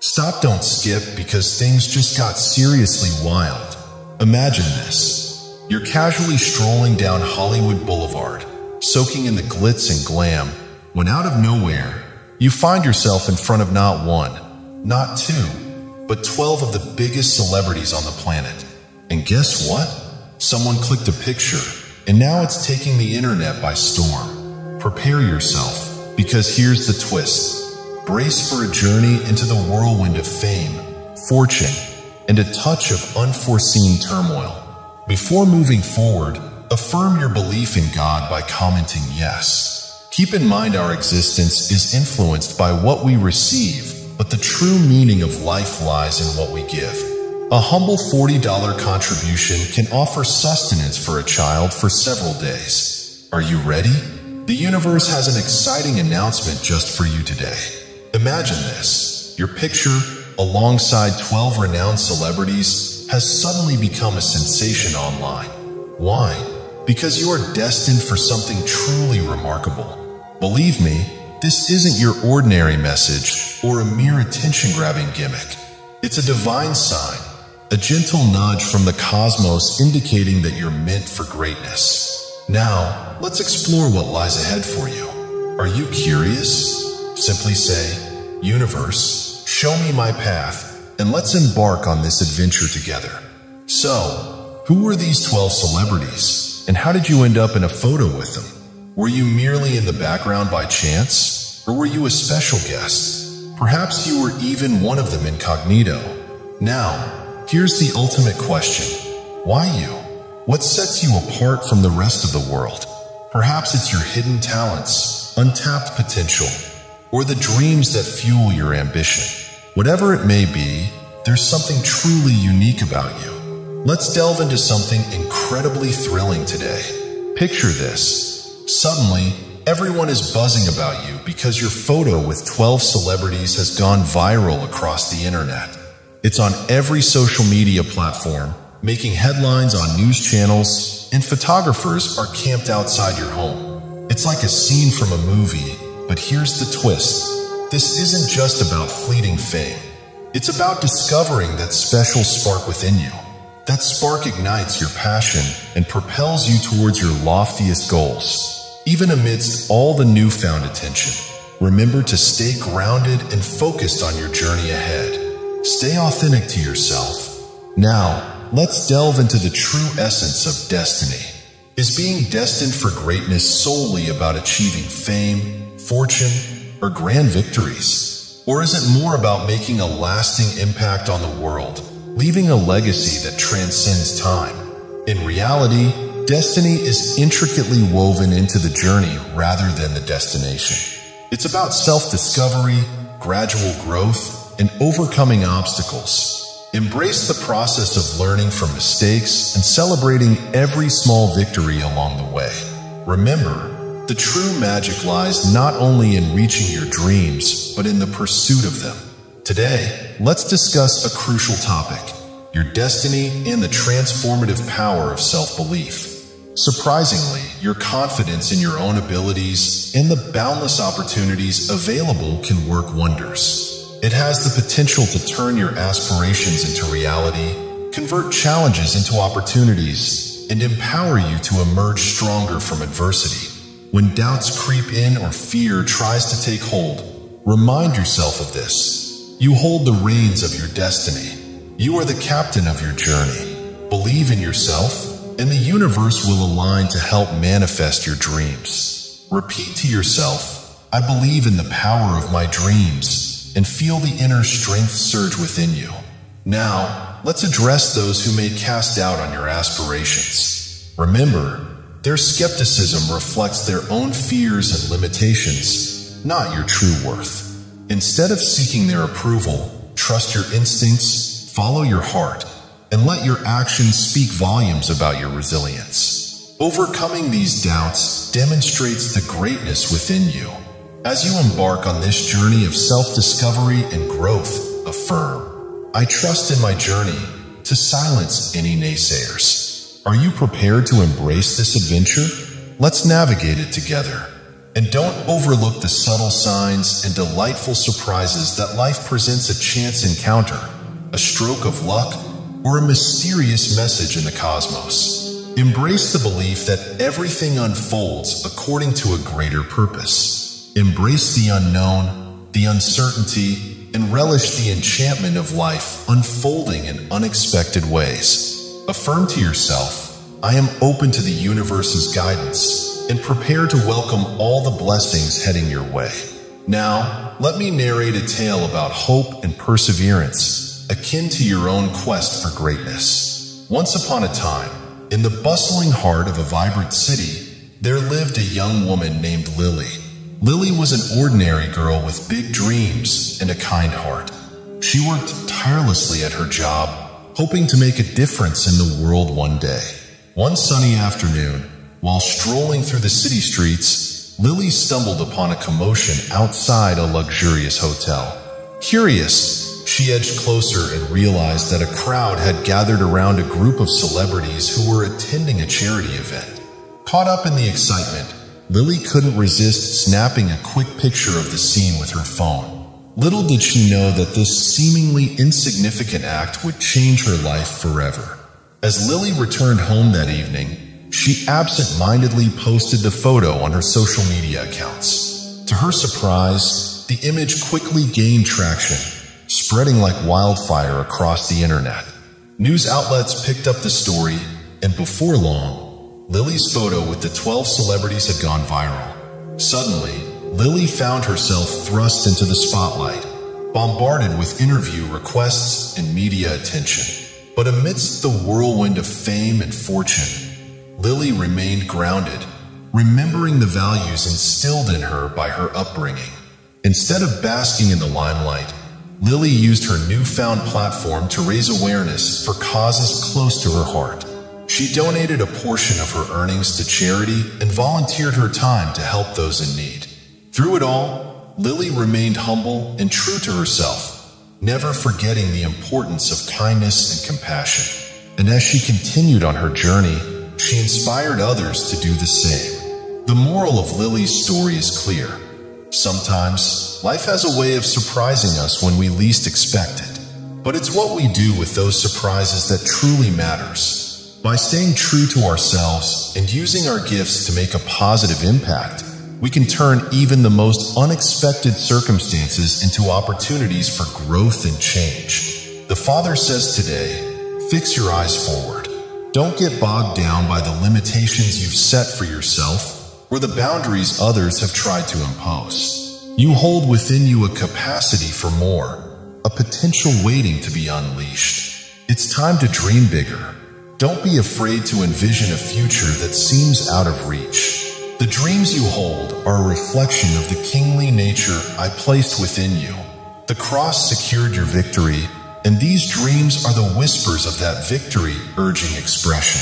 Stop Don't Skip because things just got seriously wild. Imagine this. You're casually strolling down Hollywood Boulevard, soaking in the glitz and glam, when out of nowhere, you find yourself in front of not one, not two, but 12 of the biggest celebrities on the planet. And guess what? Someone clicked a picture, and now it's taking the internet by storm. Prepare yourself, because here's the twist. Brace for a journey into the whirlwind of fame, fortune, and a touch of unforeseen turmoil. Before moving forward, affirm your belief in God by commenting yes. Keep in mind our existence is influenced by what we receive, but the true meaning of life lies in what we give. A humble $40 contribution can offer sustenance for a child for several days. Are you ready? The universe has an exciting announcement just for you today. Imagine this. Your picture, alongside 12 renowned celebrities, has suddenly become a sensation online. Why? Because you are destined for something truly remarkable. Believe me, this isn't your ordinary message or a mere attention-grabbing gimmick. It's a divine sign, a gentle nudge from the cosmos indicating that you're meant for greatness. Now, let's explore what lies ahead for you. Are you curious? Simply say, "Universe, show me my path, and let's embark on this adventure together." So, who were these 12 celebrities, and how did you end up in a photo with them? Were you merely in the background by chance, or were you a special guest? Perhaps you were even one of them incognito. Now, here's the ultimate question. Why you? What sets you apart from the rest of the world? Perhaps it's your hidden talents, untapped potential, or the dreams that fuel your ambition. Whatever it may be, there's something truly unique about you. Let's delve into something incredibly thrilling today. Picture this. Suddenly, everyone is buzzing about you because your photo with 12 celebrities has gone viral across the internet. It's on every social media platform, making headlines on news channels, and photographers are camped outside your home. It's like a scene from a movie. But here's the twist. This isn't just about fleeting fame. It's about discovering that special spark within you. That spark ignites your passion and propels you towards your loftiest goals. Even amidst all the newfound attention, remember to stay grounded and focused on your journey ahead. Stay authentic to yourself. Now, let's delve into the true essence of destiny. Is being destined for greatness solely about achieving fame, fortune, or grand victories? Or is it more about making a lasting impact on the world, leaving a legacy that transcends time? In reality, destiny is intricately woven into the journey rather than the destination. It's about self-discovery, gradual growth, and overcoming obstacles. Embrace the process of learning from mistakes and celebrating every small victory along the way. Remember, the true magic lies not only in reaching your dreams, but in the pursuit of them. Today, let's discuss a crucial topic: your destiny and the transformative power of self-belief. Surprisingly, your confidence in your own abilities and the boundless opportunities available can work wonders. It has the potential to turn your aspirations into reality, convert challenges into opportunities, and empower you to emerge stronger from adversity. When doubts creep in or fear tries to take hold, remind yourself of this. You hold the reins of your destiny. You are the captain of your journey. Believe in yourself, and the universe will align to help manifest your dreams. Repeat to yourself, "I believe in the power of my dreams," and feel the inner strength surge within you. Now, let's address those who may cast doubt on your aspirations. Remember, their skepticism reflects their own fears and limitations, not your true worth. Instead of seeking their approval, trust your instincts, follow your heart, and let your actions speak volumes about your resilience. Overcoming these doubts demonstrates the greatness within you. As you embark on this journey of self-discovery and growth, affirm, "I trust in my journey," to silence any naysayers. Are you prepared to embrace this adventure? Let's navigate it together. And don't overlook the subtle signs and delightful surprises that life presents: a chance encounter, a stroke of luck, or a mysterious message in the cosmos. Embrace the belief that everything unfolds according to a greater purpose. Embrace the unknown, the uncertainty, and relish the enchantment of life unfolding in unexpected ways. Affirm to yourself, "I am open to the universe's guidance," and prepare to welcome all the blessings heading your way. Now, let me narrate a tale about hope and perseverance, akin to your own quest for greatness. Once upon a time, in the bustling heart of a vibrant city, there lived a young woman named Lily. Lily was an ordinary girl with big dreams and a kind heart. She worked tirelessly at her job, hoping to make a difference in the world one day. One sunny afternoon, while strolling through the city streets, Lily stumbled upon a commotion outside a luxurious hotel. Curious, she edged closer and realized that a crowd had gathered around a group of celebrities who were attending a charity event. Caught up in the excitement, Lily couldn't resist snapping a quick picture of the scene with her phone. Little did she know that this seemingly insignificant act would change her life forever. As Lily returned home that evening, she absent-mindedly posted the photo on her social media accounts. To her surprise, the image quickly gained traction, spreading like wildfire across the internet. News outlets picked up the story, and before long, Lily's photo with the 12 celebrities had gone viral. Suddenly, Lily found herself thrust into the spotlight, bombarded with interview requests and media attention. But amidst the whirlwind of fame and fortune, Lily remained grounded, remembering the values instilled in her by her upbringing. Instead of basking in the limelight, Lily used her newfound platform to raise awareness for causes close to her heart. She donated a portion of her earnings to charity and volunteered her time to help those in need. Through it all, Lily remained humble and true to herself, never forgetting the importance of kindness and compassion. And as she continued on her journey, she inspired others to do the same. The moral of Lily's story is clear. Sometimes, life has a way of surprising us when we least expect it. But it's what we do with those surprises that truly matters. By staying true to ourselves and using our gifts to make a positive impact, we can turn even the most unexpected circumstances into opportunities for growth and change. The Father says today, fix your eyes forward. Don't get bogged down by the limitations you've set for yourself or the boundaries others have tried to impose. You hold within you a capacity for more, a potential waiting to be unleashed. It's time to dream bigger. Don't be afraid to envision a future that seems out of reach. The dreams you hold are a reflection of the kingly nature I placed within you. The cross secured your victory, and these dreams are the whispers of that victory urging expression.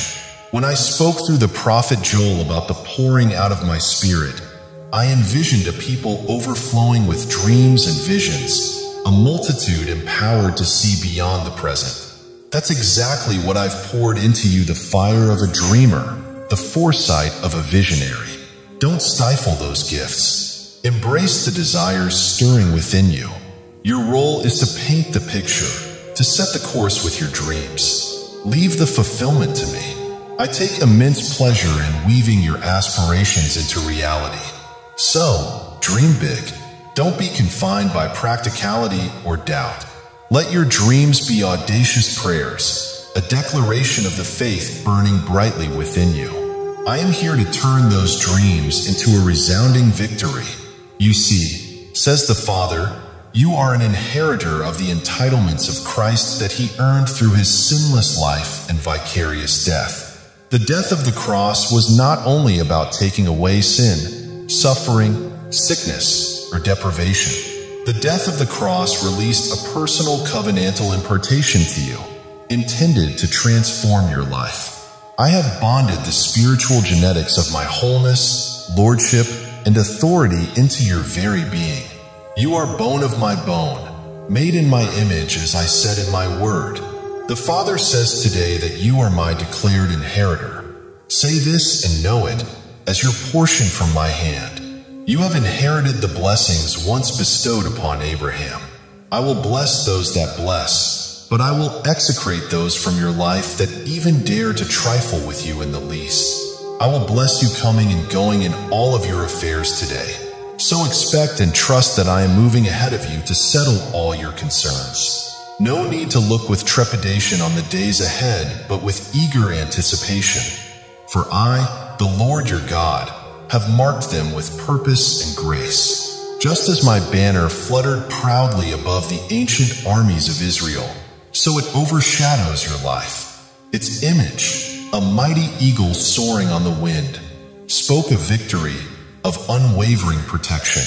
When I spoke through the prophet Joel about the pouring out of my spirit, I envisioned a people overflowing with dreams and visions, a multitude empowered to see beyond the present. That's exactly what I've poured into you: the fire of a dreamer, the foresight of a visionary. Don't stifle those gifts. Embrace the desires stirring within you. Your role is to paint the picture, to set the course with your dreams. Leave the fulfillment to me. I take immense pleasure in weaving your aspirations into reality. So, dream big. Don't be confined by practicality or doubt. Let your dreams be audacious prayers, a declaration of the faith burning brightly within you. I am here to turn those dreams into a resounding victory. You see, says the Father, you are an inheritor of the entitlements of Christ that he earned through his sinless life and vicarious death. The death of the cross was not only about taking away sin, suffering, sickness, or deprivation. The death of the cross released a personal covenantal impartation to you, intended to transform your life. I have bonded the spiritual genetics of my wholeness, lordship, and authority into your very being. You are bone of my bone, made in my image as I said in my word. The Father says today that you are my declared inheritor. Say this and know it as your portion from my hand. You have inherited the blessings once bestowed upon Abraham. I will bless those that bless, but I will execrate those from your life that even dare to trifle with you in the least. I will bless you coming and going in all of your affairs today. So expect and trust that I am moving ahead of you to settle all your concerns. No need to look with trepidation on the days ahead, but with eager anticipation. For I, the Lord your God, have marked them with purpose and grace. Just as my banner fluttered proudly above the ancient armies of Israel, so it overshadows your life. Its image, a mighty eagle soaring on the wind, spoke of victory, of unwavering protection.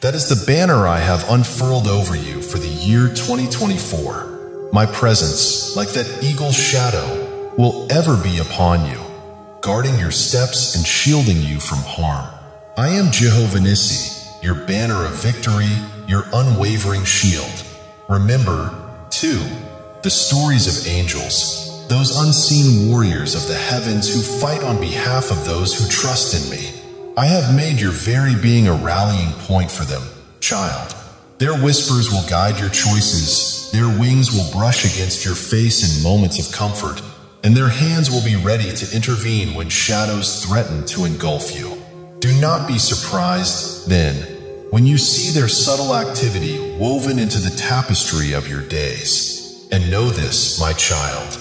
That is the banner I have unfurled over you for the year 2024. My presence, like that eagle's shadow, will ever be upon you, guarding your steps and shielding you from harm. I am Jehovah Nissi, your banner of victory, your unwavering shield. Remember, too, the stories of angels, those unseen warriors of the heavens who fight on behalf of those who trust in me. I have made your very being a rallying point for them, child. Their whispers will guide your choices, their wings will brush against your face in moments of comfort, and their hands will be ready to intervene when shadows threaten to engulf you. Do not be surprised, then, when you see their subtle activity woven into the tapestry of your days. And know this, my child.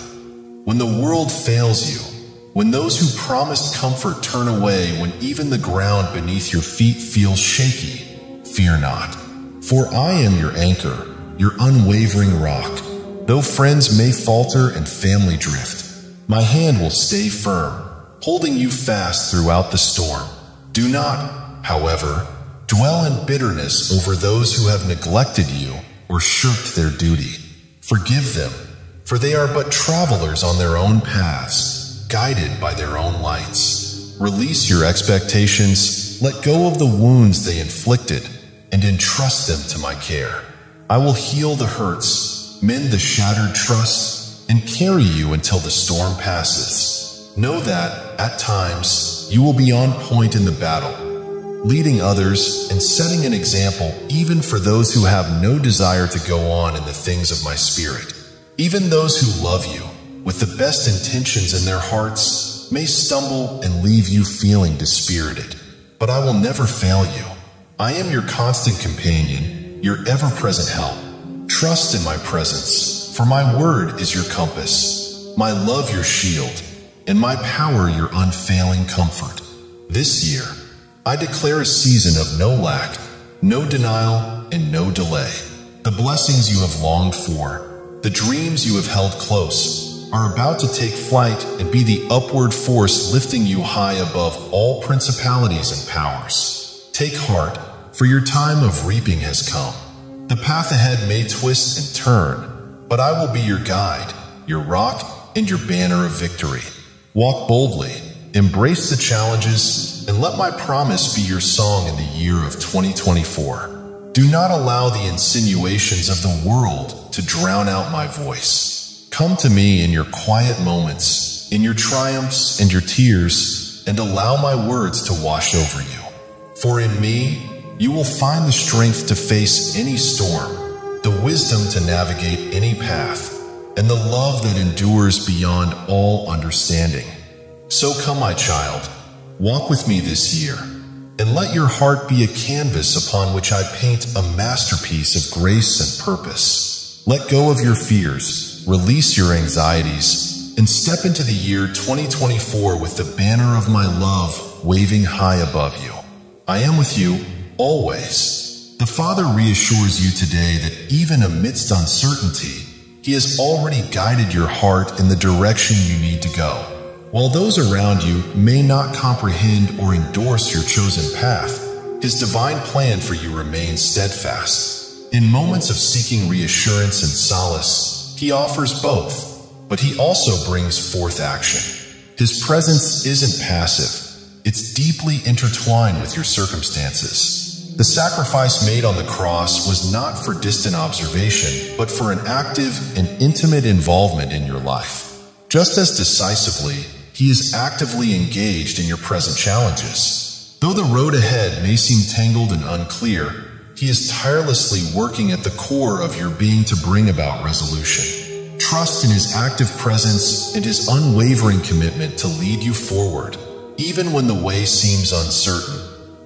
When the world fails you, when those who promised comfort turn away, when even the ground beneath your feet feels shaky, fear not. For I am your anchor, your unwavering rock. Though friends may falter and family drift, my hand will stay firm, holding you fast throughout the storm. Do not, however, dwell in bitterness over those who have neglected you or shirked their duty. Forgive them, for they are but travelers on their own paths, guided by their own lights. Release your expectations, let go of the wounds they inflicted, and entrust them to my care. I will heal the hurts, mend the shattered trust, and carry you until the storm passes. Know that, at times, you will be on point in the battle, leading others and setting an example even for those who have no desire to go on in the things of my spirit. Even those who love you, with the best intentions in their hearts, may stumble and leave you feeling dispirited. But I will never fail you. I am your constant companion, your ever-present help. Trust in my presence, for my word is your compass, my love your shield, and my power your unfailing comfort. This year, I declare a season of no lack, no denial, and no delay. The blessings you have longed for, the dreams you have held close, are about to take flight and be the upward force lifting you high above all principalities and powers. Take heart, for your time of reaping has come. The path ahead may twist and turn, but I will be your guide, your rock, and your banner of victory. Walk boldly, embrace the challenges, and let my promise be your song in the year of 2024. Do not allow the insinuations of the world to drown out my voice. Come to me in your quiet moments, in your triumphs and your tears, and allow my words to wash over you. For in me, you will find the strength to face any storm, the wisdom to navigate any path, and the love that endures beyond all understanding. So come, my child, walk with me this year, and let your heart be a canvas upon which I paint a masterpiece of grace and purpose. Let go of your fears, release your anxieties, and step into the year 2024 with the banner of my love waving high above you. I am with you always. The Father reassures you today that even amidst uncertainty, He has already guided your heart in the direction you need to go. While those around you may not comprehend or endorse your chosen path, His divine plan for you remains steadfast. In moments of seeking reassurance and solace, He offers both, but He also brings forth action. His presence isn't passive. It's deeply intertwined with your circumstances. The sacrifice made on the cross was not for distant observation, but for an active and intimate involvement in your life. Just as decisively, He is actively engaged in your present challenges. Though the road ahead may seem tangled and unclear, He is tirelessly working at the core of your being to bring about resolution. Trust in His active presence and His unwavering commitment to lead you forward, even when the way seems uncertain.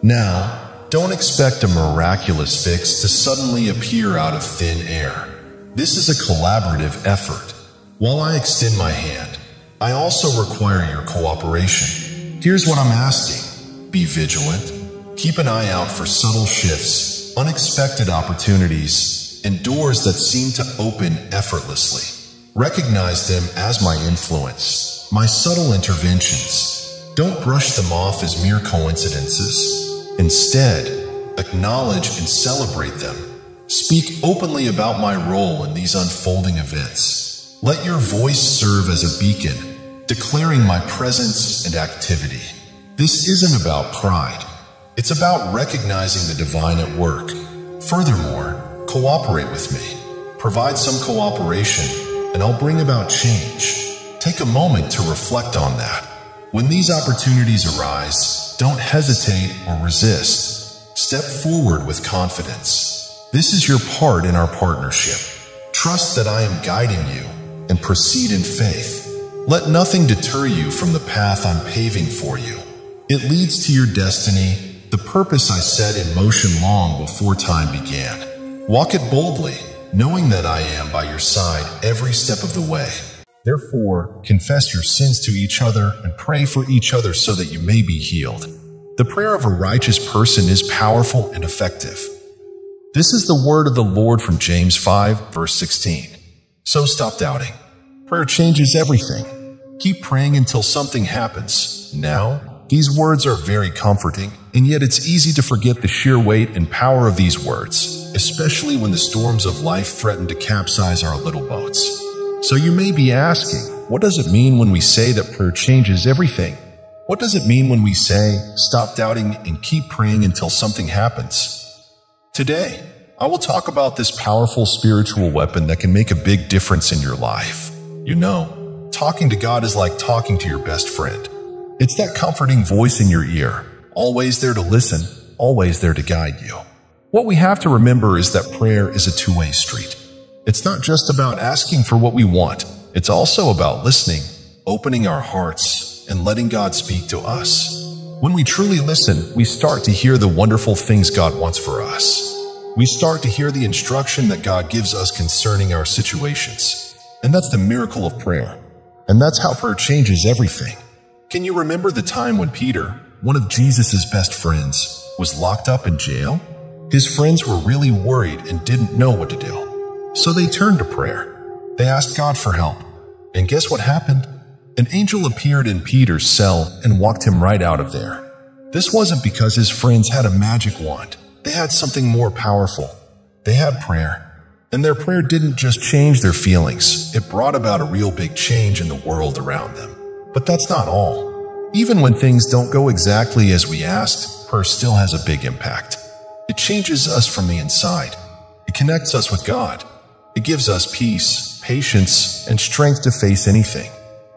Now, don't expect a miraculous fix to suddenly appear out of thin air. This is a collaborative effort. While I extend my hand, I also require your cooperation. Here's what I'm asking. Be vigilant. Keep an eye out for subtle shifts, unexpected opportunities, and doors that seem to open effortlessly. Recognize them as my influence, my subtle interventions. Don't brush them off as mere coincidences. Instead, acknowledge and celebrate them. Speak openly about my role in these unfolding events. Let your voice serve as a beacon, declaring my presence and activity. This isn't about pride. It's about recognizing the divine at work. Furthermore, cooperate with me. Provide some cooperation, and I'll bring about change. Take a moment to reflect on that. When these opportunities arise, don't hesitate or resist. Step forward with confidence. This is your part in our partnership. Trust that I am guiding you, and proceed in faith. Let nothing deter you from the path I'm paving for you. It leads to your destiny, the purpose I set in motion long before time began. Walk it boldly, knowing that I am by your side every step of the way. Therefore, confess your sins to each other and pray for each other so that you may be healed. The prayer of a righteous person is powerful and effective. This is the word of the Lord from James 5, verse 16. So stop doubting. Prayer changes everything. Keep praying until something happens. Now, these words are very comforting, and yet it's easy to forget the sheer weight and power of these words, especially when the storms of life threaten to capsize our little boats. So you may be asking, what does it mean when we say that prayer changes everything? What does it mean when we say, stop doubting and keep praying until something happens? Today, I will talk about this powerful spiritual weapon that can make a big difference in your life. You know, talking to God is like talking to your best friend. It's that comforting voice in your ear, always there to listen, always there to guide you. What we have to remember is that prayer is a two-way street. It's not just about asking for what we want. It's also about listening, opening our hearts, and letting God speak to us. When we truly listen, we start to hear the wonderful things God wants for us. We start to hear the instruction that God gives us concerning our situations. And that's the miracle of prayer. And that's how prayer changes everything. Can you remember the time when Peter, one of Jesus' best friends, was locked up in jail? His friends were really worried and didn't know what to do. So they turned to prayer. They asked God for help. And guess what happened? An angel appeared in Peter's cell and walked him right out of there. This wasn't because his friends had a magic wand. They had something more powerful. They had prayer. And their prayer didn't just change their feelings. It brought about a real big change in the world around them. But that's not all. Even when things don't go exactly as we asked, prayer still has a big impact. It changes us from the inside. It connects us with God. It gives us peace, patience, and strength to face anything.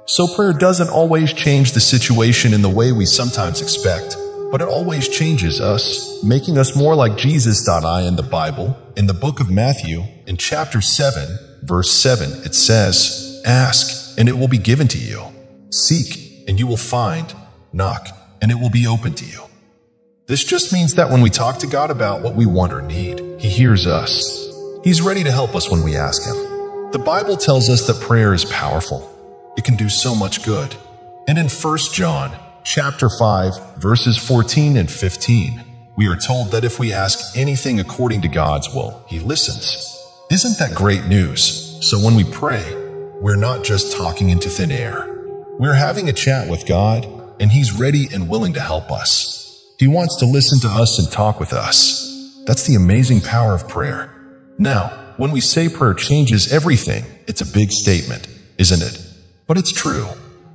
So prayer doesn't always change the situation in the way we sometimes expect, but it always changes us, making us more like Jesus. I in the Bible, in the book of Matthew, in chapter 7, verse 7, it says, "Ask, and it will be given to you. Seek, and you will find. Knock, and it will be open to you." This just means that when we talk to God about what we want or need, He hears us. He's ready to help us when we ask Him. The Bible tells us that prayer is powerful. It can do so much good. And in 1 John chapter 5, verses 14 and 15, we are told that if we ask anything according to God's will, He listens. Isn't that great news? So when we pray, we're not just talking into thin air. We're having a chat with God, and He's ready and willing to help us. He wants to listen to us and talk with us. That's the amazing power of prayer. Now, when we say prayer changes everything, it's a big statement, isn't it? But it's true.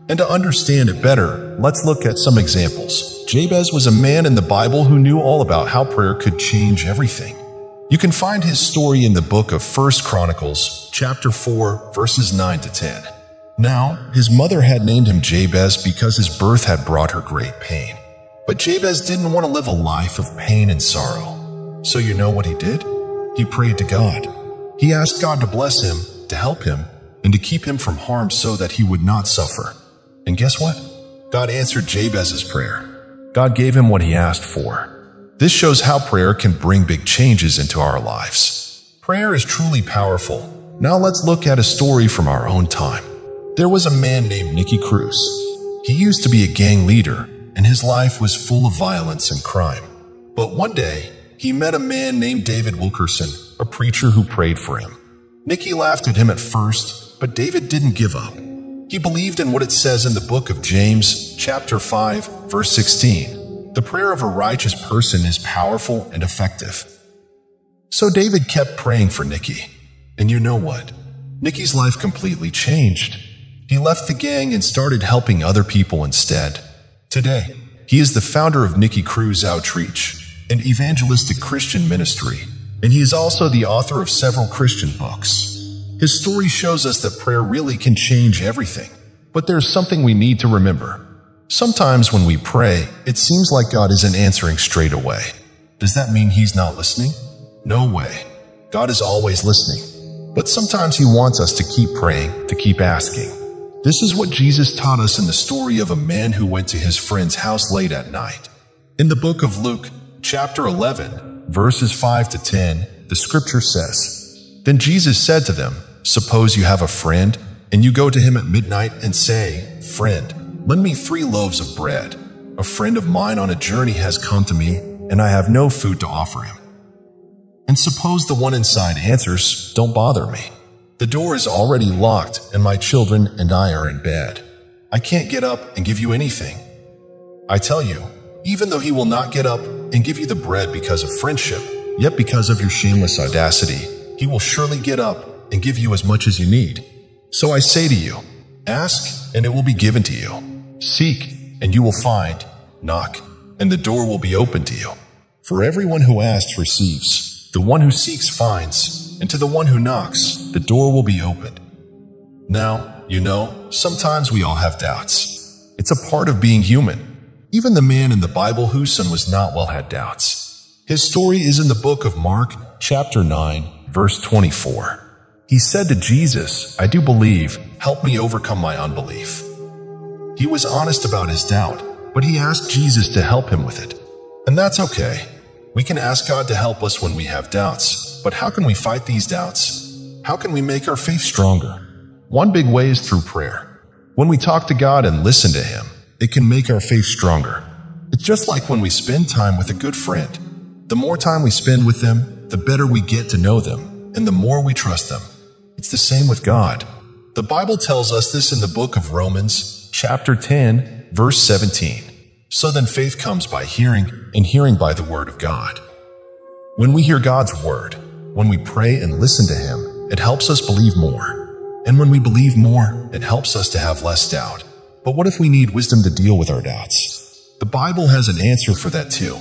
And to understand it better, let's look at some examples. Jabez was a man in the Bible who knew all about how prayer could change everything. You can find his story in the book of 1 Chronicles, chapter 4, verses 9 to 10. Now, his mother had named him Jabez because his birth had brought her great pain. But Jabez didn't want to live a life of pain and sorrow. So you know what he did? He prayed to God. He asked God to bless him, to help him, and to keep him from harm so that he would not suffer. And guess what? God answered Jabez's prayer. God gave him what he asked for. This shows how prayer can bring big changes into our lives. Prayer is truly powerful. Now let's look at a story from our own time. There was a man named Nicky Cruz. He used to be a gang leader, and his life was full of violence and crime. But one day, he met a man named David Wilkerson, a preacher who prayed for him. Nicky laughed at him at first, but David didn't give up. He believed in what it says in the book of James, chapter 5, verse 16. The prayer of a righteous person is powerful and effective. So David kept praying for Nicky. And you know what? Nicky's life completely changed. He left the gang and started helping other people instead. Today, he is the founder of Nicky Cruz Outreach, an evangelistic Christian ministry, and he is also the author of several Christian books. His story shows us that prayer really can change everything. But there's something we need to remember. Sometimes when we pray, it seems like God isn't answering straight away. Does that mean he's not listening? No way. God is always listening. But sometimes he wants us to keep praying, to keep asking. This is what Jesus taught us in the story of a man who went to his friend's house late at night. In the book of Luke, chapter 11, verses 5 to 10, the scripture says, Then Jesus said to them, Suppose you have a friend, and you go to him at midnight and say, Friend, lend me 3 loaves of bread. A friend of mine on a journey has come to me, and I have no food to offer him. And suppose the one inside answers, Don't bother me. The door is already locked, and my children and I are in bed. I can't get up and give you anything. I tell you, even though he will not get up and give you the bread because of friendship, yet because of your shameless audacity, he will surely get up and give you as much as you need. So I say to you, ask, and it will be given to you. Seek, and you will find. Knock, and the door will be opened to you. For everyone who asks receives. The one who seeks finds, and to the one who knocks, the door will be opened. Now, you know, sometimes we all have doubts. It's a part of being human. Even the man in the Bible whose son was not well had doubts. His story is in the book of Mark, chapter 9, verse 24. He said to Jesus, I do believe, help me overcome my unbelief. He was honest about his doubt, but he asked Jesus to help him with it. And that's okay. We can ask God to help us when we have doubts, but how can we fight these doubts? How can we make our faith stronger? One big way is through prayer. When we talk to God and listen to Him, it can make our faith stronger. It's just like when we spend time with a good friend. The more time we spend with them, the better we get to know them, and the more we trust them. It's the same with God. The Bible tells us this in the book of Romans, chapter 10, verse 17. So then faith comes by hearing, and hearing by the word of God. When we hear God's word, when we pray and listen to Him, it helps us believe more. And when we believe more, it helps us to have less doubt. But what if we need wisdom to deal with our doubts? The Bible has an answer for that too.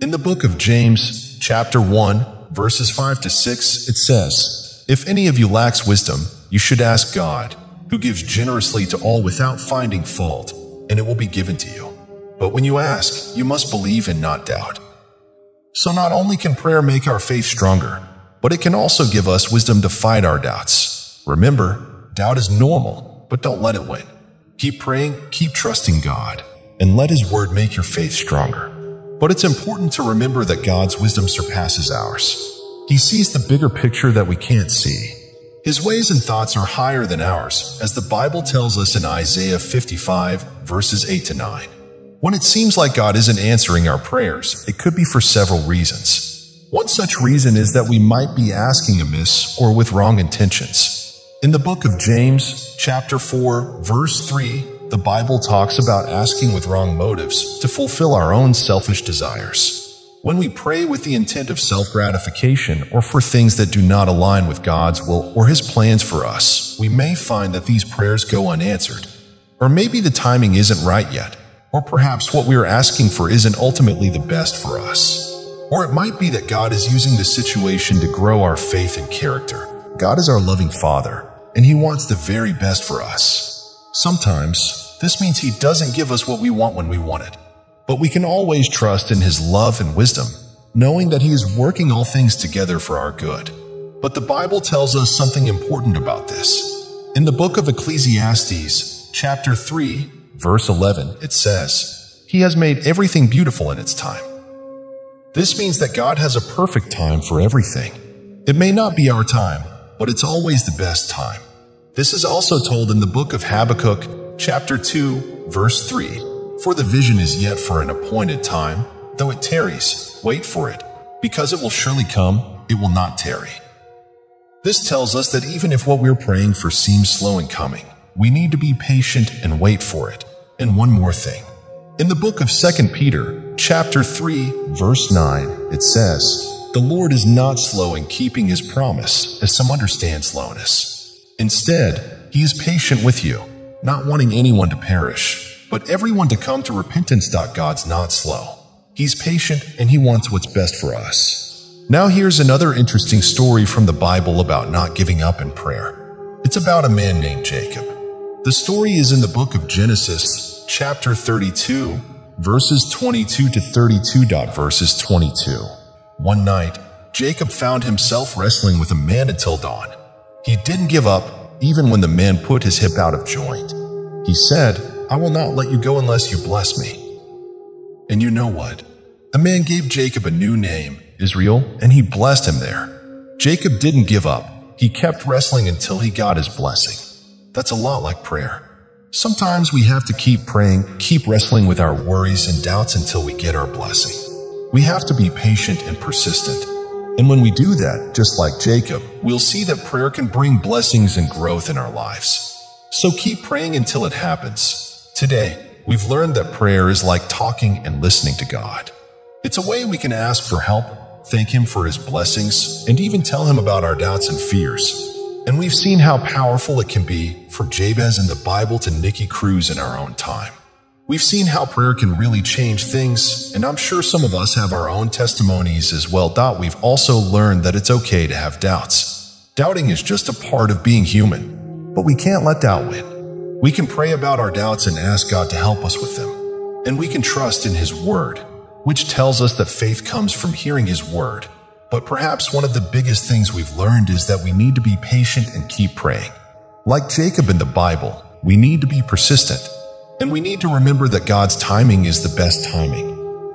In the book of James, chapter 1, verses 5 to 6, it says, If any of you lacks wisdom, you should ask God, who gives generously to all without finding fault, and it will be given to you. But when you ask, you must believe and not doubt. So not only can prayer make our faith stronger, but it can also give us wisdom to fight our doubts. Remember, doubt is normal, but don't let it win. Keep praying, keep trusting God, and let His word make your faith stronger. But it's important to remember that God's wisdom surpasses ours. He sees the bigger picture that we can't see. His ways and thoughts are higher than ours, as the Bible tells us in Isaiah 55, verses 8 to 9. When it seems like God isn't answering our prayers, it could be for several reasons. One such reason is that we might be asking amiss or with wrong intentions. In the book of James, chapter 4, verse 3, the Bible talks about asking with wrong motives to fulfill our own selfish desires. When we pray with the intent of self-gratification or for things that do not align with God's will or His plans for us, we may find that these prayers go unanswered. Or maybe the timing isn't right yet. Or perhaps what we are asking for isn't ultimately the best for us. Or it might be that God is using the situation to grow our faith and character. God is our loving Father, and He wants the very best for us. Sometimes, this means He doesn't give us what we want when we want it. But we can always trust in His love and wisdom, knowing that He is working all things together for our good. But the Bible tells us something important about this. In the book of Ecclesiastes, chapter 3, verse 11, it says, "He has made everything beautiful in its time." This means that God has a perfect time for everything. It may not be our time, but it's always the best time. This is also told in the book of Habakkuk, chapter 2, verse 3. "For the vision is yet for an appointed time, though it tarries, wait for it, because it will surely come, it will not tarry." This tells us that even if what we're praying for seems slow in coming, we need to be patient and wait for it. And one more thing. In the book of 2 Peter, chapter 3, verse 9, it says, "The Lord is not slow in keeping His promise, as some understand slowness. Instead, He is patient with you, not wanting anyone to perish, but everyone to come to repentance." God's not slow. He's patient and He wants what's best for us. Now here's another interesting story from the Bible about not giving up in prayer. It's about a man named Jacob. The story is in the book of Genesis, chapter 32, verses 22 to 32. Verses 22. "One night, Jacob found himself wrestling with a man until dawn. He didn't give up, even when the man put his hip out of joint. He said, 'I will not let you go unless you bless me.' And you know what? The man gave Jacob a new name, Israel, and he blessed him there. Jacob didn't give up. He kept wrestling until he got his blessing. That's a lot like prayer. Sometimes we have to keep praying, keep wrestling with our worries and doubts until we get our blessing. We have to be patient and persistent. And when we do that, just like Jacob, we'll see that prayer can bring blessings and growth in our lives. So keep praying until it happens. Today, we've learned that prayer is like talking and listening to God. It's a way we can ask for help, thank Him for His blessings, and even tell Him about our doubts and fears. And we've seen how powerful it can be, from Jabez in the Bible to Nikki Cruz in our own time. We've seen how prayer can really change things, and I'm sure some of us have our own testimonies as well. We've also learned that it's okay to have doubts. Doubting is just a part of being human, but we can't let doubt win. We can pray about our doubts and ask God to help us with them. And we can trust in His Word, which tells us that faith comes from hearing His Word. But perhaps one of the biggest things we've learned is that we need to be patient and keep praying. Like Jacob in the Bible, we need to be persistent. And we need to remember that God's timing is the best timing.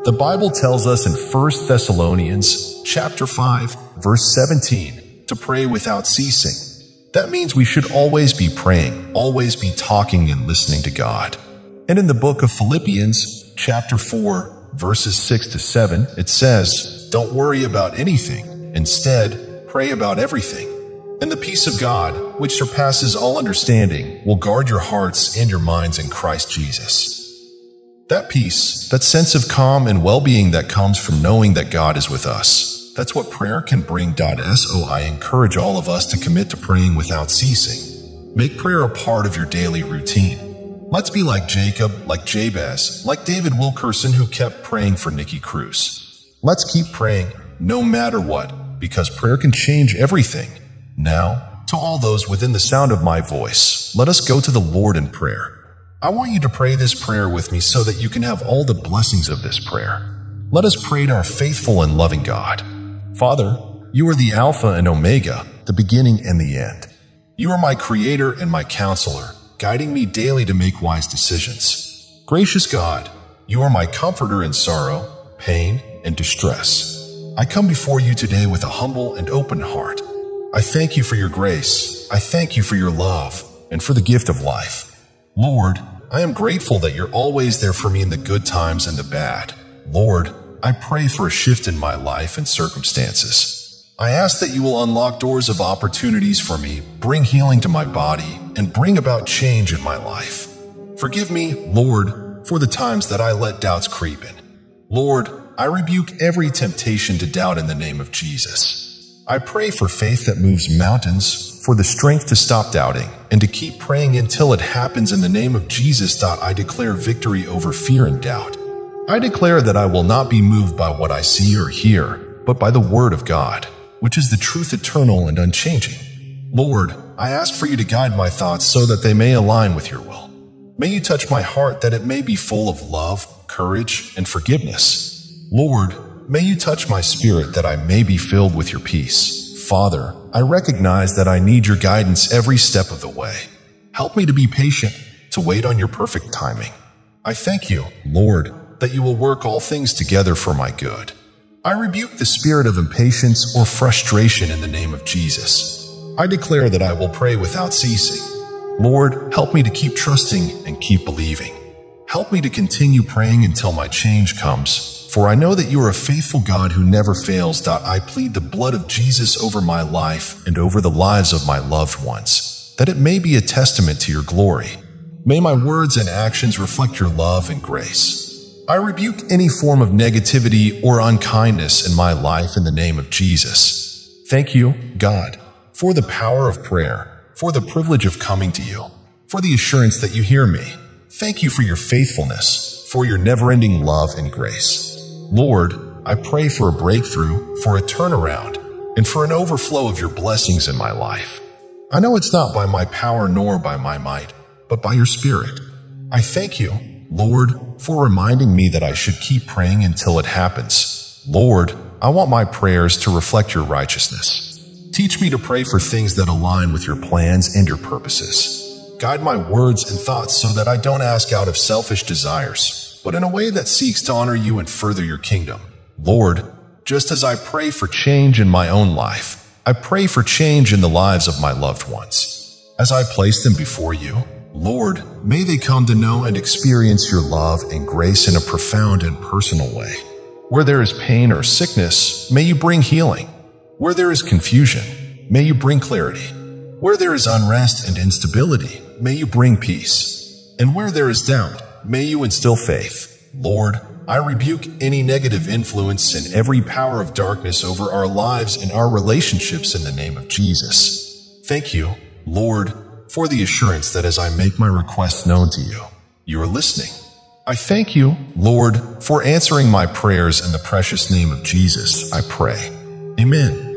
The Bible tells us in 1 Thessalonians chapter 5, verse 17, to pray without ceasing. That means we should always be praying, always be talking and listening to God. And in the book of Philippians, chapter 4, verses 6 to 7, it says, "Don't worry about anything. Instead, pray about everything. And the peace of God, which surpasses all understanding, will guard your hearts and your minds in Christ Jesus." That peace, that sense of calm and well-being that comes from knowing that God is with us, that's what prayer can bring. So I encourage all of us to commit to praying without ceasing. Make prayer a part of your daily routine. Let's be like Jacob, like Jabez, like David Wilkerson, who kept praying for Nikki Cruz. Let's keep praying, no matter what, because prayer can change everything. Now, to all those within the sound of my voice, let us go to the Lord in prayer. I want you to pray this prayer with me so that you can have all the blessings of this prayer. Let us pray to our faithful and loving God. Father, you are the Alpha and Omega, the beginning and the end. You are my creator and my counselor, guiding me daily to make wise decisions. Gracious God, you are my comforter in sorrow, pain, and distress. I come before you today with a humble and open heart. I thank you for your grace. I thank you for your love and for the gift of life. Lord, I am grateful that you're always there for me in the good times and the bad. Lord, I pray for a shift in my life and circumstances. I ask that you will unlock doors of opportunities for me, bring healing to my body, and bring about change in my life. Forgive me, Lord, for the times that I let doubts creep in. Lord, I rebuke every temptation to doubt in the name of Jesus. I pray for faith that moves mountains, for the strength to stop doubting, and to keep praying until it happens in the name of Jesus. I declare victory over fear and doubt. I declare that I will not be moved by what I see or hear, but by the Word of God, which is the truth eternal and unchanging. Lord, I ask for you to guide my thoughts so that they may align with your will. May you touch my heart that it may be full of love, courage, and forgiveness. Lord, may you touch my spirit that I may be filled with your peace. Father, I recognize that I need your guidance every step of the way. Help me to be patient, to wait on your perfect timing. I thank you, Lord, that you will work all things together for my good. I rebuke the spirit of impatience or frustration in the name of Jesus. I declare that I will pray without ceasing. Lord, help me to keep trusting and keep believing. Help me to continue praying until my change comes, for I know that you are a faithful God who never fails. I plead the blood of Jesus over my life and over the lives of my loved ones, that it may be a testament to your glory. May my words and actions reflect your love and grace. I rebuke any form of negativity or unkindness in my life in the name of Jesus. Thank you, God, for the power of prayer, for the privilege of coming to you, for the assurance that you hear me. Thank you for your faithfulness, for your never-ending love and grace. Lord, I pray for a breakthrough, for a turnaround, and for an overflow of your blessings in my life. I know it's not by my power nor by my might, but by your Spirit. I thank you, Lord, for reminding me that I should keep praying until it happens. Lord, I want my prayers to reflect your righteousness. Teach me to pray for things that align with your plans and your purposes. Guide my words and thoughts so that I don't ask out of selfish desires, but in a way that seeks to honor you and further your kingdom. Lord, just as I pray for change in my own life, I pray for change in the lives of my loved ones. As I place them before you, Lord, may they come to know and experience your love and grace in a profound and personal way. Where there is pain or sickness, may you bring healing. Where there is confusion, may you bring clarity. Where there is unrest and instability, may you bring peace. And where there is doubt, may you instill faith. Lord, I rebuke any negative influence and every power of darkness over our lives and our relationships in the name of Jesus. Thank you, Lord, for the assurance that as I make my requests known to you, you are listening. I thank you, Lord, for answering my prayers in the precious name of Jesus, I pray. Amen.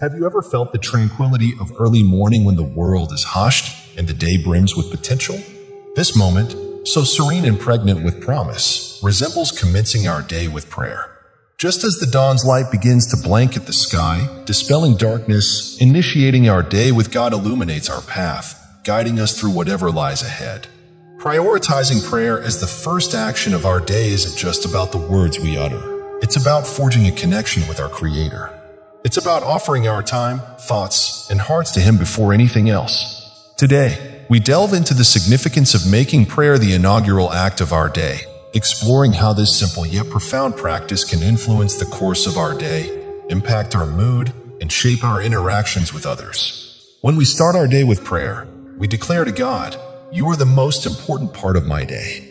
Have you ever felt the tranquility of early morning when the world is hushed and the day brims with potential? This moment, so serene and pregnant with promise, resembles commencing our day with prayer. Just as the dawn's light begins to blanket the sky, dispelling darkness, initiating our day with God illuminates our path, guiding us through whatever lies ahead. Prioritizing prayer as the first action of our day isn't just about the words we utter. It's about forging a connection with our Creator. It's about offering our time, thoughts, and hearts to Him before anything else. Today, we delve into the significance of making prayer the inaugural act of our day, exploring how this simple yet profound practice can influence the course of our day, impact our mood, and shape our interactions with others. When we start our day with prayer, we declare to God, "You are the most important part of my day."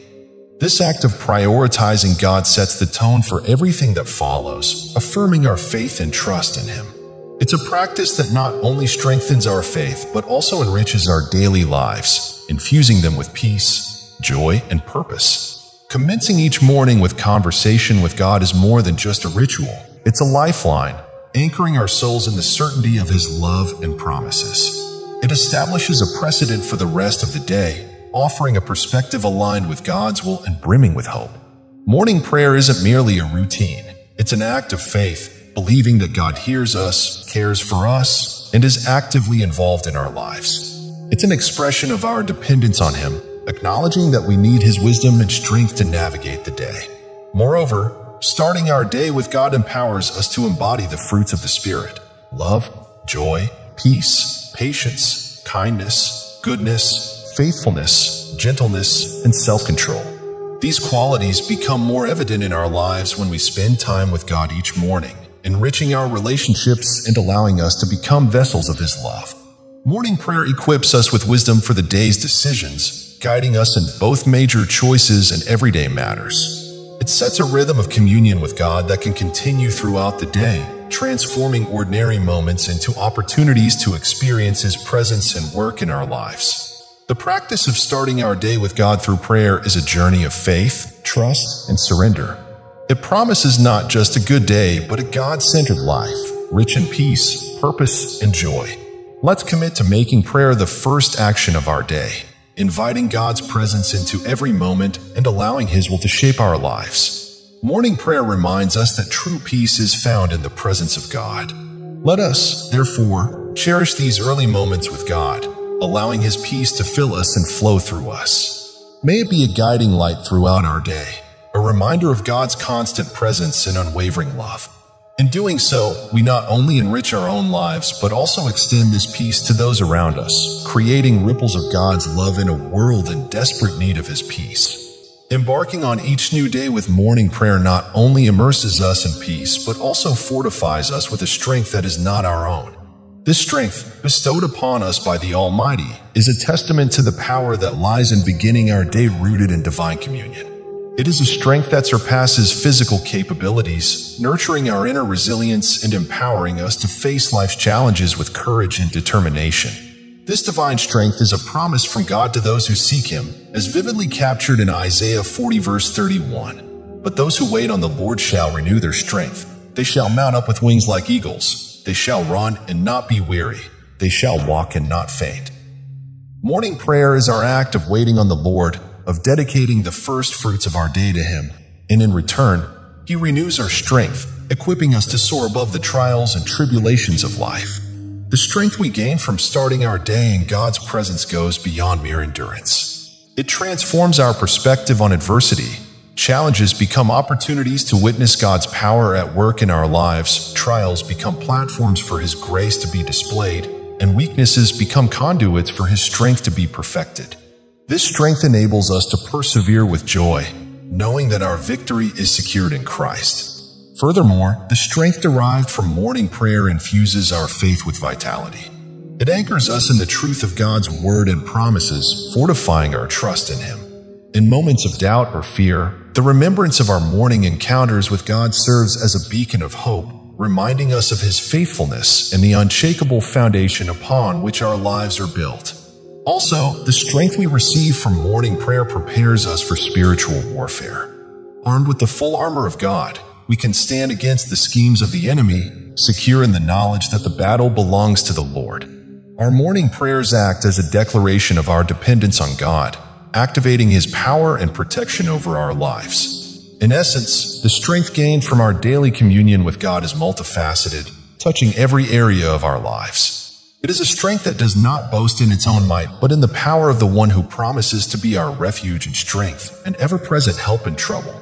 This act of prioritizing God sets the tone for everything that follows, affirming our faith and trust in Him. It's a practice that not only strengthens our faith, but also enriches our daily lives, infusing them with peace, joy, and purpose. Commencing each morning with conversation with God is more than just a ritual. It's a lifeline, anchoring our souls in the certainty of His love and promises. It establishes a precedent for the rest of the day, offering a perspective aligned with God's will and brimming with hope. Morning prayer isn't merely a routine. It's an act of faith, believing that God hears us, cares for us, and is actively involved in our lives. It's an expression of our dependence on Him, acknowledging that we need His wisdom and strength to navigate the day. Moreover, starting our day with God empowers us to embody the fruits of the Spirit: love, joy, peace, patience, kindness, goodness, faithfulness, gentleness, and self-control. These qualities become more evident in our lives when we spend time with God each morning, enriching our relationships and allowing us to become vessels of His love. Morning prayer equips us with wisdom for the day's decisions, guiding us in both major choices and everyday matters. It sets a rhythm of communion with God that can continue throughout the day, transforming ordinary moments into opportunities to experience His presence and work in our lives. The practice of starting our day with God through prayer is a journey of faith, trust, and surrender. It promises not just a good day, but a God-centered life, rich in peace, purpose, and joy. Let's commit to making prayer the first action of our day, inviting God's presence into every moment and allowing His will to shape our lives. Morning prayer reminds us that true peace is found in the presence of God. Let us, therefore, cherish these early moments with God, allowing His peace to fill us and flow through us. May it be a guiding light throughout our day, a reminder of God's constant presence and unwavering love. In doing so, we not only enrich our own lives, but also extend this peace to those around us, creating ripples of God's love in a world in desperate need of His peace. Embarking on each new day with morning prayer not only immerses us in peace, but also fortifies us with a strength that is not our own. This strength, bestowed upon us by the Almighty, is a testament to the power that lies in beginning our day rooted in divine communion. It is a strength that surpasses physical capabilities, nurturing our inner resilience and empowering us to face life's challenges with courage and determination. This divine strength is a promise from God to those who seek Him, as vividly captured in Isaiah 40 verse 31. But those who wait on the Lord shall renew their strength. They shall mount up with wings like eagles. They shall run and not be weary. They shall walk and not faint. Morning prayer is our act of waiting on the Lord, of dedicating the first fruits of our day to Him, and in return, He renews our strength, equipping us to soar above the trials and tribulations of life. The strength we gain from starting our day in God's presence goes beyond mere endurance. It transforms our perspective on adversity. Challenges become opportunities to witness God's power at work in our lives, trials become platforms for His grace to be displayed, and weaknesses become conduits for His strength to be perfected. This strength enables us to persevere with joy, knowing that our victory is secured in Christ. Furthermore, the strength derived from morning prayer infuses our faith with vitality. It anchors us in the truth of God's word and promises, fortifying our trust in Him. In moments of doubt or fear, the remembrance of our morning encounters with God serves as a beacon of hope, reminding us of His faithfulness and the unshakable foundation upon which our lives are built. Also, the strength we receive from morning prayer prepares us for spiritual warfare. Armed with the full armor of God, we can stand against the schemes of the enemy, secure in the knowledge that the battle belongs to the Lord. Our morning prayers act as a declaration of our dependence on God, activating His power and protection over our lives. In essence, the strength gained from our daily communion with God is multifaceted, touching every area of our lives. It is a strength that does not boast in its own might, but in the power of the one who promises to be our refuge and strength, an ever-present help in trouble.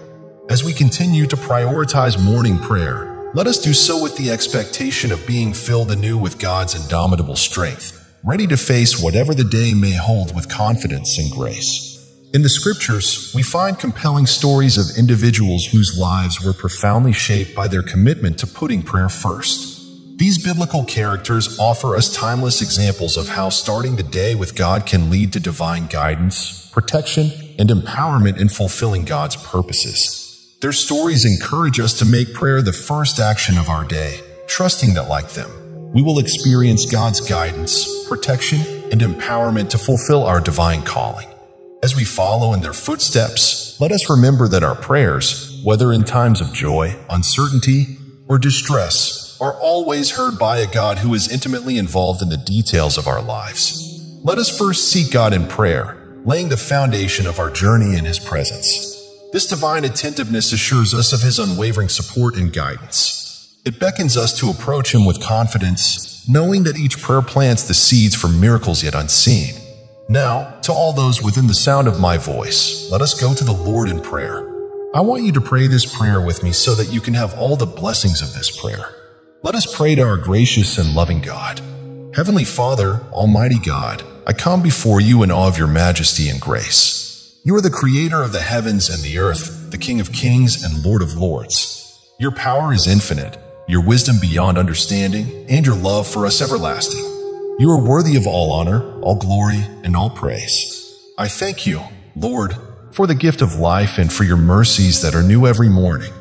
As we continue to prioritize morning prayer, let us do so with the expectation of being filled anew with God's indomitable strength, ready to face whatever the day may hold with confidence and grace. In the Scriptures, we find compelling stories of individuals whose lives were profoundly shaped by their commitment to putting prayer first. These biblical characters offer us timeless examples of how starting the day with God can lead to divine guidance, protection, and empowerment in fulfilling God's purposes. Their stories encourage us to make prayer the first action of our day, trusting that like them, we will experience God's guidance, protection, and empowerment to fulfill our divine calling. As we follow in their footsteps, let us remember that our prayers, whether in times of joy, uncertainty, or distress, are always heard by a God who is intimately involved in the details of our lives. Let us first seek God in prayer, laying the foundation of our journey in His presence. This divine attentiveness assures us of His unwavering support and guidance. It beckons us to approach Him with confidence, knowing that each prayer plants the seeds for miracles yet unseen. Now, to all those within the sound of my voice, let us go to the Lord in prayer. I want you to pray this prayer with me so that you can have all the blessings of this prayer. Let us pray to our gracious and loving God. Heavenly Father, Almighty God, I come before you in awe of your majesty and grace. You are the creator of the heavens and the earth, the King of kings and Lord of lords. Your power is infinite, your wisdom beyond understanding, and your love for us everlasting. You are worthy of all honor, all glory, and all praise. I thank you, Lord, for the gift of life and for your mercies that are new every morning.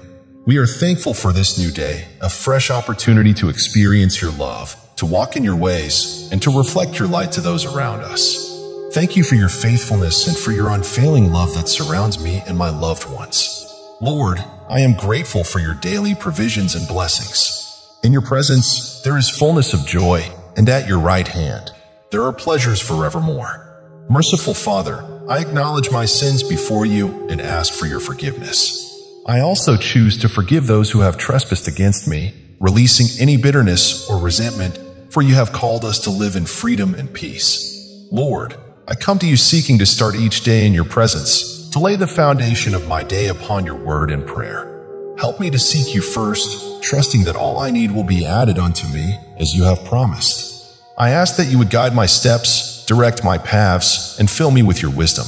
We are thankful for this new day, a fresh opportunity to experience your love, to walk in your ways, and to reflect your light to those around us. Thank you for your faithfulness and for your unfailing love that surrounds me and my loved ones. Lord, I am grateful for your daily provisions and blessings. In your presence, there is fullness of joy, and at your right hand, there are pleasures forevermore. Merciful Father, I acknowledge my sins before you and ask for your forgiveness. I also choose to forgive those who have trespassed against me, releasing any bitterness or resentment, for you have called us to live in freedom and peace. Lord, I come to you seeking to start each day in your presence, to lay the foundation of my day upon your word and prayer. Help me to seek you first, trusting that all I need will be added unto me, as you have promised. I ask that you would guide my steps, direct my paths, and fill me with your wisdom.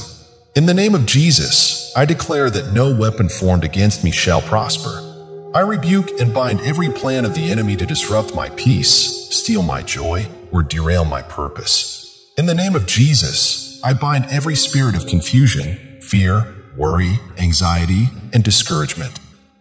In the name of Jesus, I declare that no weapon formed against me shall prosper. I rebuke and bind every plan of the enemy to disrupt my peace, steal my joy, or derail my purpose. In the name of Jesus, I bind every spirit of confusion, fear, worry, anxiety, and discouragement.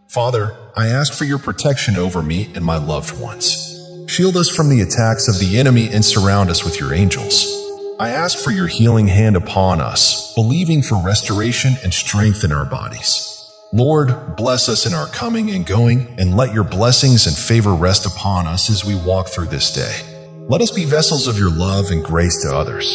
Father, I ask for your protection over me and my loved ones. Shield us from the attacks of the enemy and surround us with your angels. I ask for your healing hand upon us, believing for restoration and strength in our bodies. Lord, bless us in our coming and going, and let your blessings and favor rest upon us as we walk through this day. Let us be vessels of your love and grace to others.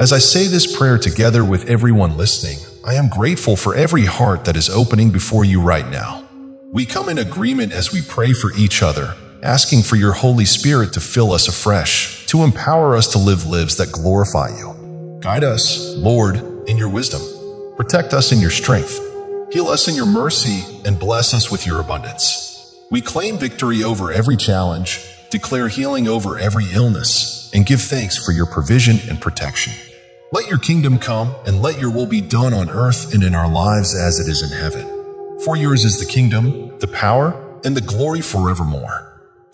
As I say this prayer together with everyone listening, I am grateful for every heart that is opening before you right now. We come in agreement as we pray for each other, asking for your Holy Spirit to fill us afresh, to empower us to live lives that glorify you. Guide us, Lord, in your wisdom. Protect us in your strength. Heal us in your mercy and bless us with your abundance. We claim victory over every challenge, declare healing over every illness, and give thanks for your provision and protection. Let your kingdom come and let your will be done on earth and in our lives as it is in heaven. For yours is the kingdom, the power, and the glory forevermore.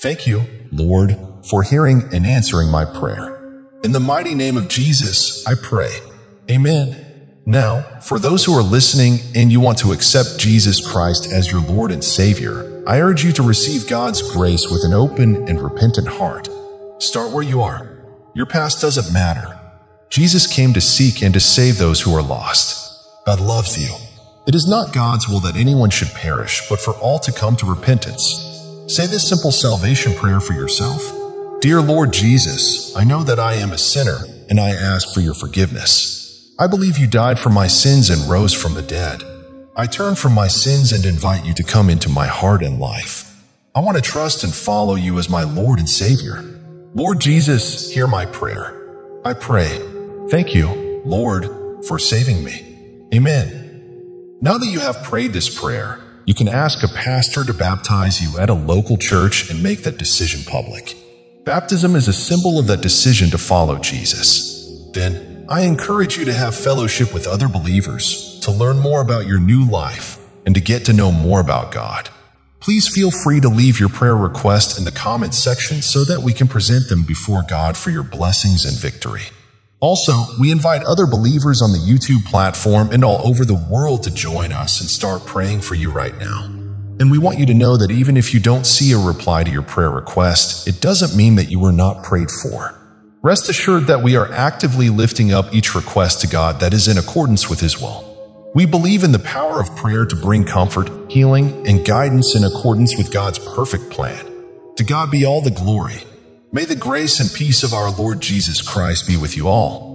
Thank you, Lord, for hearing and answering my prayer. In the mighty name of Jesus, I pray. Amen. Now, for those who are listening and you want to accept Jesus Christ as your Lord and Savior, I urge you to receive God's grace with an open and repentant heart. Start where you are. Your past doesn't matter. Jesus came to seek and to save those who are lost. God loves you. It is not God's will that anyone should perish, but for all to come to repentance. Say this simple salvation prayer for yourself. Dear Lord Jesus, I know that I am a sinner, and I ask for your forgiveness. I believe you died for my sins and rose from the dead. I turn from my sins and invite you to come into my heart and life. I want to trust and follow you as my Lord and Savior. Lord Jesus, hear my prayer. I pray. Thank you, Lord, for saving me. Amen. Now that you have prayed this prayer, you can ask a pastor to baptize you at a local church and make that decision public. Baptism is a symbol of that decision to follow Jesus. Then, I encourage you to have fellowship with other believers, to learn more about your new life, and to get to know more about God. Please feel free to leave your prayer request in the comments section so that we can present them before God for your blessings and victory. Also, we invite other believers on the YouTube platform and all over the world to join us and start praying for you right now. And we want you to know that even if you don't see a reply to your prayer request, it doesn't mean that you were not prayed for. Rest assured that we are actively lifting up each request to God that is in accordance with His will. We believe in the power of prayer to bring comfort, healing, and guidance in accordance with God's perfect plan. To God be all the glory. May the grace and peace of our Lord Jesus Christ be with you all.